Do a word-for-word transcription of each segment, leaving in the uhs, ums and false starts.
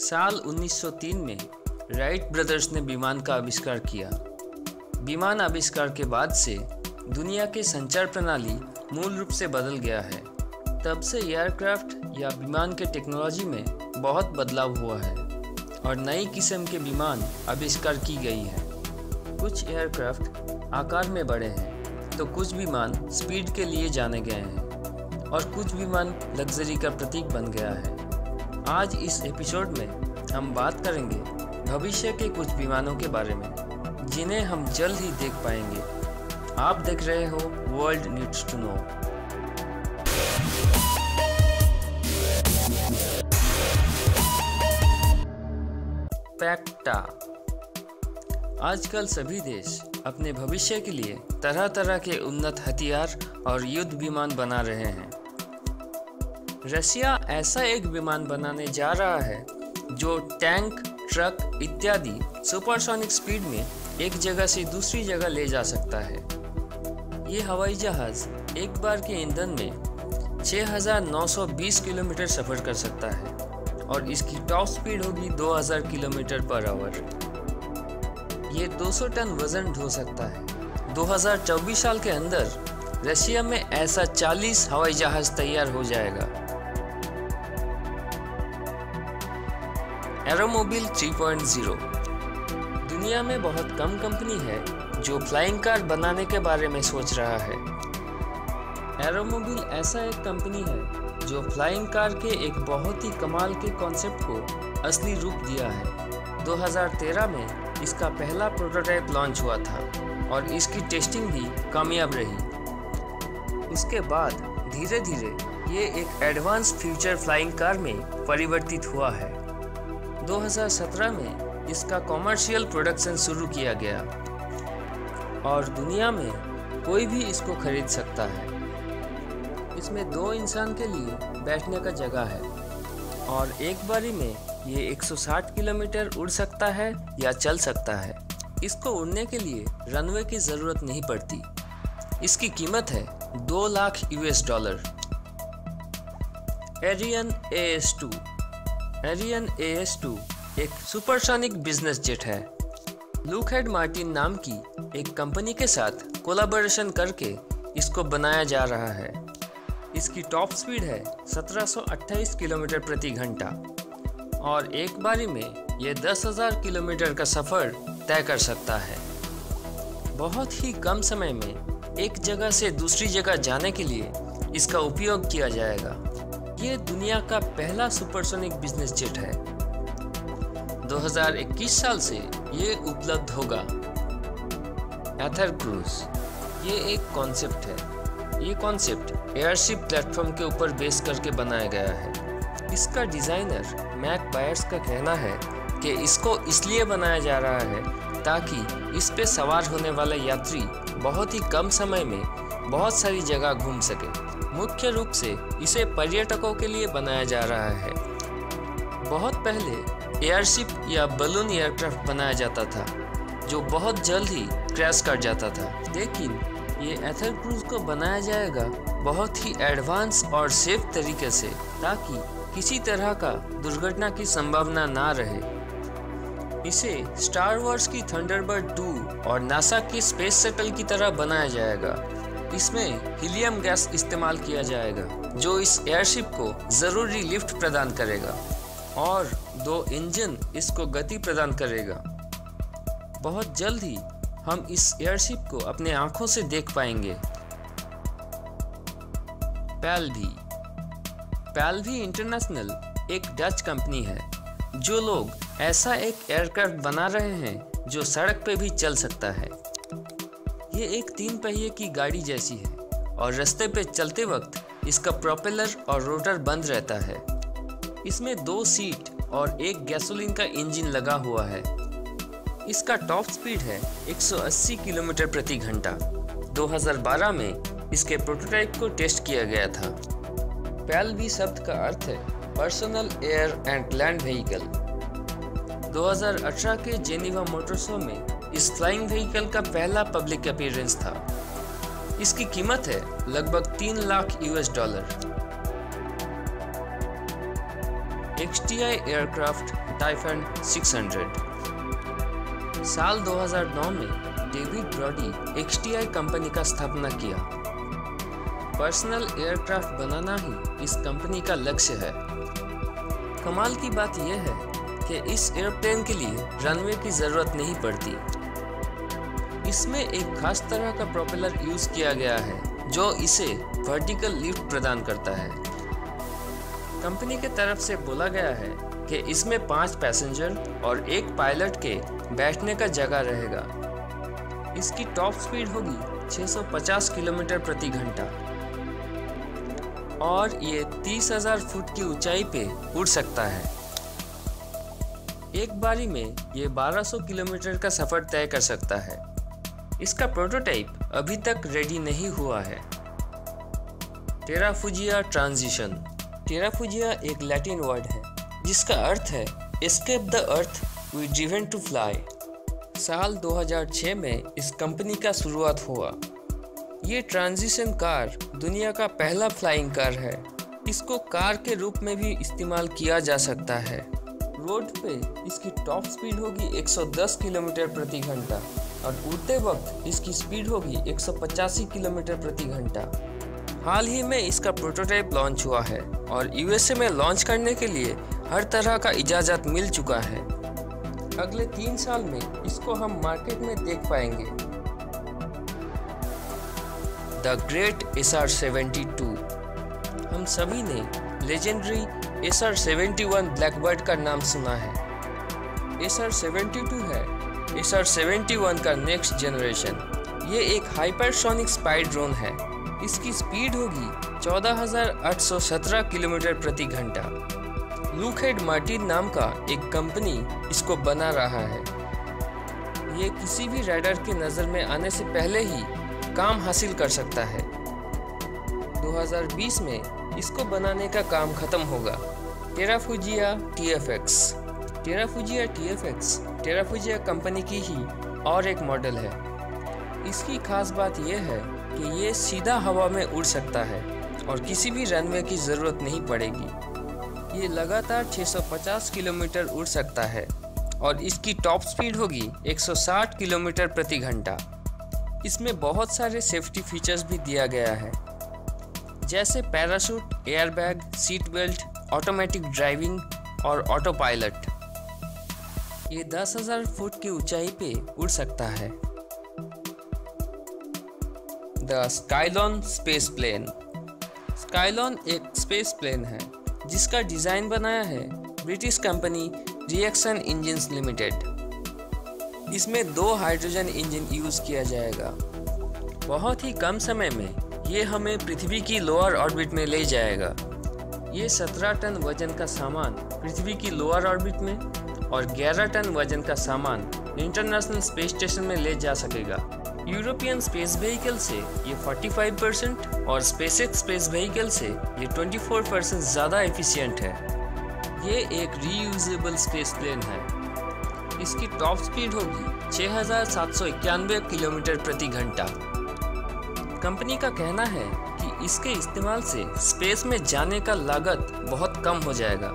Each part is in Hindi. साल उन्नीस सौ तीन में राइट ब्रदर्स ने विमान का आविष्कार किया। विमान आविष्कार के बाद से दुनिया के संचार प्रणाली मूल रूप से बदल गया है। तब से एयरक्राफ्ट या विमान के टेक्नोलॉजी में बहुत बदलाव हुआ है और नई किस्म के विमान आविष्कार की गई हैं। कुछ एयरक्राफ्ट आकार में बड़े हैं तो कुछ विमान स्पीड के लिए जाने गए हैं और कुछ विमान लग्जरी का प्रतीक बन गया है। आज इस एपिसोड में हम बात करेंगे भविष्य के कुछ विमानों के बारे में जिन्हें हम जल्द ही देख पाएंगे। आप देख रहे हो वर्ल्ड नीड्स टू नो। पैक्टा। आजकल सभी देश अपने भविष्य के लिए तरह तरह के उन्नत हथियार और युद्ध विमान बना रहे हैं। रसिया ऐसा एक विमान बनाने जा रहा है जो टैंक, ट्रक इत्यादि सुपरसोनिक स्पीड में एक जगह से दूसरी जगह ले जा सकता है। ये हवाई जहाज एक बार के ईंधन में छह हज़ार नौ सौ बीस किलोमीटर सफर कर सकता है और इसकी टॉप स्पीड होगी दो हज़ार किलोमीटर पर आवर। ये दो सौ टन वजन ढो सकता है। दो हज़ार चौबीस साल के अंदर रशिया में ऐसा चालीस हवाई जहाज तैयार हो जाएगा। Aeromobil three point zero. दुनिया में बहुत कम कंपनी है जो फ्लाइंग कार बनाने के बारे में सोच रहा है। एरोमोबिल ऐसा एक कंपनी है जो फ्लाइंग कार के एक बहुत ही कमाल के कॉन्सेप्ट को असली रूप दिया है। दो हज़ार तेरह में इसका पहला प्रोटोटाइप लॉन्च हुआ था और इसकी टेस्टिंग भी कामयाब रही। उसके बाद धीरे धीरे ये एक एडवांस फ्यूचर फ्लाइंग कार में परिवर्तित हुआ है। दो हज़ार सत्रह में इसका कॉमर्शियल प्रोडक्शन शुरू किया गया और दुनिया में कोई भी इसको खरीद सकता है। इसमें दो इंसान के लिए बैठने का जगह है और एक बारी में ये एक सौ साठ किलोमीटर उड़ सकता है या चल सकता है। इसको उड़ने के लिए रनवे की ज़रूरत नहीं पड़ती। इसकी कीमत है दो lakh U S dollar. Aerion A S two. Aerion A S two एक सुपरसोनिक बिजनेस जेट है। लॉकहीड मार्टिन नाम की एक कंपनी के साथ कोलाबोरेशन करके इसको बनाया जा रहा है। इसकी टॉप स्पीड है सत्रह सौ अट्ठाईस किलोमीटर प्रति घंटा और एक बारी में यह दस हज़ार किलोमीटर का सफ़र तय कर सकता है। बहुत ही कम समय में एक जगह से दूसरी जगह जाने के लिए इसका उपयोग किया जाएगा। ये दुनिया का पहला सुपरसोनिक बिजनेस जेट है। दो हज़ार इक्कीस साल से ये उपलब्ध होगा। Aether Cruise. ये एक कॉन्सेप्ट है। ये कॉन्सेप्ट एयरशिप प्लेटफॉर्म के ऊपर बेस करके बनाया गया है। इसका डिज़ाइनर मैक बायर्स का कहना है कि इसको इसलिए बनाया जा रहा है ताकि इस पे सवार होने वाले यात्री बहुत ही कम समय में बहुत सारी जगह घूम सके। मुख्य रूप से इसे पर्यटकों के लिए बनाया जा रहा है। बहुत पहले एयरशिप या बलून एयरक्राफ्ट बनाया जाता था जो बहुत जल्द ही क्रैश कर जाता था, लेकिन ये एथर क्रूज को बनाया जाएगा बहुत ही एडवांस और सेफ तरीके से ताकि किसी तरह का दुर्घटना की संभावना ना रहे। इसे स्टार वॉर्स की थंडरबर्ड टू और नासा की स्पेस शटल की तरह बनाया जाएगा। इसमें हीलियम गैस इस्तेमाल किया जाएगा जो इस एयरशिप को ज़रूरी लिफ्ट प्रदान करेगा और दो इंजन इसको गति प्रदान करेगा। बहुत जल्द ही हम इस एयरशिप को अपने आँखों से देख पाएंगे। PAL V. PAL V international एक डच कंपनी है। जो लोग ऐसा एक एयरक्राफ्ट बना रहे हैं जो सड़क पे भी चल सकता है। ये एक तीन पहिए की गाड़ी जैसी है और रास्ते पे चलते वक्त इसका प्रोपेलर और रोटर बंद रहता है। इसमें दो सीट और एक गैसोलीन का इंजन लगा हुआ है। इसका टॉप स्पीड है एक सौ अस्सी किलोमीटर प्रति घंटा। दो हज़ार बारह में इसके प्रोटोटाइप को टेस्ट किया गया था। पैल वी शब्द का अर्थ है personal air and land vehicle. दो हज़ार अठारह के जेनेवा मोटर शो में इस फ्लाइंग व्हीकल का पहला पब्लिक अपीयरेंस था। इसकी कीमत है लगभग तीन lakh U S dollar. XTI aircraft TriFan छह सौ। साल दो हज़ार नौ में डेविड ब्रॉडी एक्सटीआई कंपनी का स्थापना किया। पर्सनल एयरक्राफ्ट बनाना ही इस कंपनी का लक्ष्य है। कमाल की बात यह है कि इस एयरप्लेन के लिए रनवे की ज़रूरत नहीं पड़ती। इसमें एक खास तरह का प्रोपेलर यूज़ किया गया है जो इसे वर्टिकल लिफ्ट प्रदान करता है। कंपनी के तरफ से बोला गया है कि इसमें पाँच पैसेंजर और एक पायलट के बैठने का जगह रहेगा। इसकी टॉप स्पीड होगी छह सौ पचास किलोमीटर प्रति घंटा और ये तीस हज़ार फुट की ऊंचाई पे उड़ सकता है। एक बारी में ये बारह सौ किलोमीटर का सफ़र तय कर सकता है। इसका प्रोटोटाइप अभी तक रेडी नहीं हुआ है। Terrafugia transition. टेराफुजिया एक लैटिन वर्ड है जिसका अर्थ है escape the earth we driven to fly. साल दो हज़ार छह में इस कंपनी का शुरुआत हुआ। ये ट्रांजिशन कार दुनिया का पहला फ्लाइंग कार है। इसको कार के रूप में भी इस्तेमाल किया जा सकता है। रोड पे इसकी टॉप स्पीड होगी एक सौ दस किलोमीटर प्रति घंटा और उड़ते वक्त इसकी स्पीड होगी एक सौ पचासी किलोमीटर प्रति घंटा। हाल ही में इसका प्रोटोटाइप लॉन्च हुआ है और यूएसए में लॉन्च करने के लिए हर तरह का इजाज़त मिल चुका है। अगले तीन साल में इसको हम मार्केट में देख पाएंगे। The great S R seventy two. हम सभी ने legendary S R seventy one Blackbird का नाम सुना है। एस आर सेवेंटी टू है एस आर सेवेंटी वन का नेक्स्ट जनरेशन। ये एक हाइपरसोनिक स्पाई ड्रोन है। इसकी स्पीड होगी चौदह हज़ार आठ सौ सत्रह किलोमीटर प्रति घंटा। लॉकहीड मार्टिन नाम का एक कंपनी इसको बना रहा है। ये किसी भी रडार की नज़र में आने से पहले ही काम हासिल कर सकता है। दो हज़ार बीस में इसको बनाने का काम खत्म होगा। Terrafugia T F X. Terrafugia T F X Terrafugia company की ही और एक मॉडल है। इसकी खास बात यह है कि ये सीधा हवा में उड़ सकता है और किसी भी रनवे की ज़रूरत नहीं पड़ेगी। ये लगातार छह सौ पचास किलोमीटर उड़ सकता है और इसकी टॉप स्पीड होगी एक सौ साठ किलोमीटर प्रति घंटा। इसमें बहुत सारे सेफ्टी फीचर्स भी दिया गया है जैसे parachute, airbag, seat belt, automatic driving और ऑटो पायलट। ये दस हज़ार फुट की ऊंचाई पे उड़ सकता है। The Skylon space plane. Skylon एक स्पेस प्लेन है जिसका डिज़ाइन बनाया है British company Reaction Engines Limited. इसमें दो हाइड्रोजन इंजन यूज़ किया जाएगा। बहुत ही कम समय में ये हमें पृथ्वी की लोअर ऑर्बिट में ले जाएगा। ये सत्रह टन वजन का सामान पृथ्वी की लोअर ऑर्बिट में और ग्यारह टन वजन का सामान इंटरनेशनल स्पेस स्टेशन में ले जा सकेगा। यूरोपियन स्पेस व्हीकल से ये पैंतालीस परसेंट और स्पेसएक्स स्पेस व्हीकल से ये चौबीस परसेंट ज़्यादा एफिशिएंट है। ये एक रीयूजेबल स्पेस प्लेन है। इसकी टॉप स्पीड होगी छः हज़ार सात सौ इक्यानवे किलोमीटर प्रति घंटा। कंपनी का कहना है कि इसके इस्तेमाल से स्पेस में जाने का लागत बहुत कम हो जाएगा।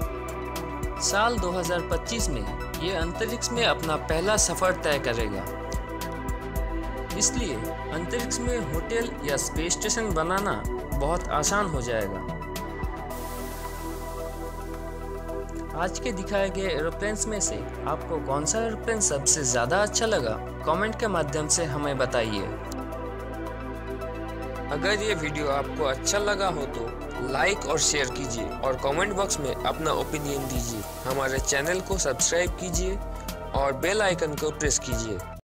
साल दो हज़ार पच्चीस में ये अंतरिक्ष में अपना पहला सफ़र तय करेगा। इसलिए अंतरिक्ष में होटल या स्पेस स्टेशन बनाना बहुत आसान हो जाएगा। आज के दिखाए गए एरोप्लेन्स में से आपको कौन सा एरोप्लेन सबसे ज़्यादा अच्छा लगा, कमेंट के माध्यम से हमें बताइए। अगर ये वीडियो आपको अच्छा लगा हो तो लाइक और शेयर कीजिए और कमेंट बॉक्स में अपना ओपिनियन दीजिए। हमारे चैनल को सब्सक्राइब कीजिए और बेल आइकन को प्रेस कीजिए।